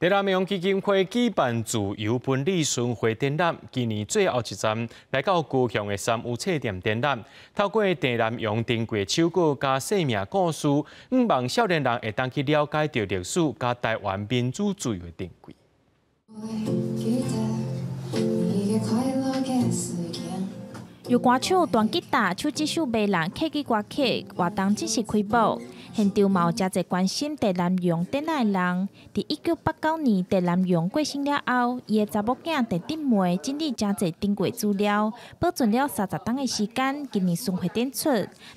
第六名基金会举办自由分理巡回展览，今年最后一站来到高雄的三有册店展览，透过第六名珍贵手稿加生命故事，希望少年人会当去了解到历史加台湾民主自由的珍贵。由歌手弹吉他、手指手卖人客家歌曲活动正式开幕。 现场嘛有真侪关心台南洋展览的人，伫1989年台南洋过身了后，伊的查某囝陈德梅整理真侪珍贵资料，保存了30天的时间，今年巡回展出。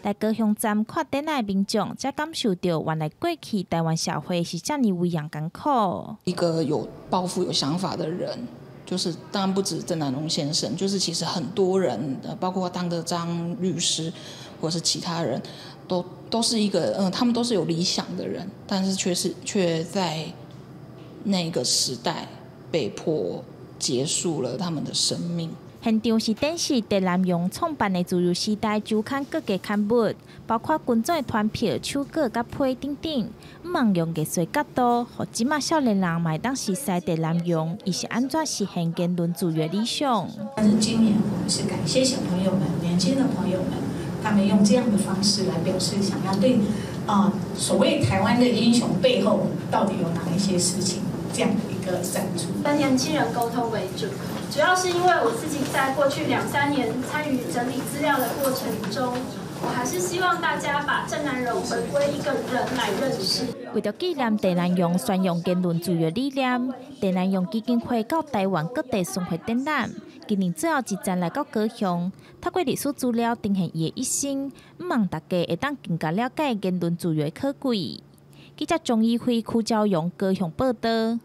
来高雄站看展览的民众，才感受到原来过去台湾社会是这么为人艰苦。一个有抱负、有想法的人，就是当然不止郑南榕先生，就是其实很多人，包括当的张律师，或是其他人。 都是一个，他们都是有理想的人，但是却在那个时代被迫结束了他们的生命。 现场是展示台南洋创办的自由时代周刊各个刊物，包括群众的传票、手稿、甲批等等，毋用艺术角度，互即马少年人买当熟悉台南洋，伊是安怎实现言论自由理想。但是今年我们是感谢小朋友们、年轻的朋友们，他们用这样的方式来表示想要对所谓台湾的英雄背后到底有哪一些事情这样的一个展出，跟年轻人沟通为主。 主要是因为我自己在过去2、3年参与整理资料的过程中，我还是希望大家把郑南榕回归一个人来认识。为了纪念郑南榕宣扬言论自由理念，郑南榕基金会到台湾各地巡回展览，今年最后一站来到高雄，透过历史资料呈现伊的一生，希望大家会当更加了解言论自由的可贵。记者钟义辉、邱昭荣高雄报道。